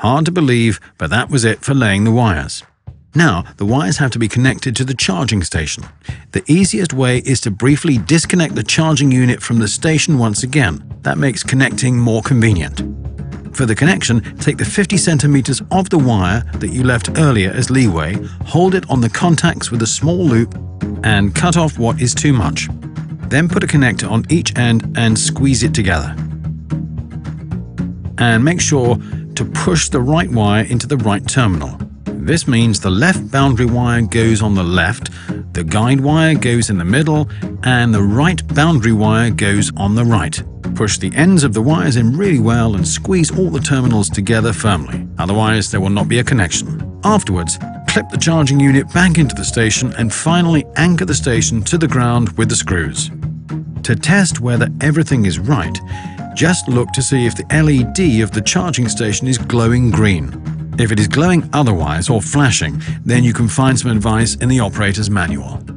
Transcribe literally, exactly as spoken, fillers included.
Hard to believe, but that was it for laying the wires. Now, the wires have to be connected to the charging station. The easiest way is to briefly disconnect the charging unit from the station once again. That makes connecting more convenient. For the connection, take the fifty centimeters of the wire that you left earlier as leeway, hold it on the contacts with a small loop, and cut off what is too much. Then put a connector on each end and squeeze it together. And make sure to push the right wire into the right terminal. This means the left boundary wire goes on the left, the guide wire goes in the middle, and the right boundary wire goes on the right. Push the ends of the wires in really well and squeeze all the terminals together firmly, otherwise there will not be a connection. Afterwards, clip the charging unit back into the station and finally anchor the station to the ground with the screws. To test whether everything is right, just look to see if the L E D of the charging station is glowing green. If it is glowing otherwise or flashing, then you can find some advice in the operator's manual.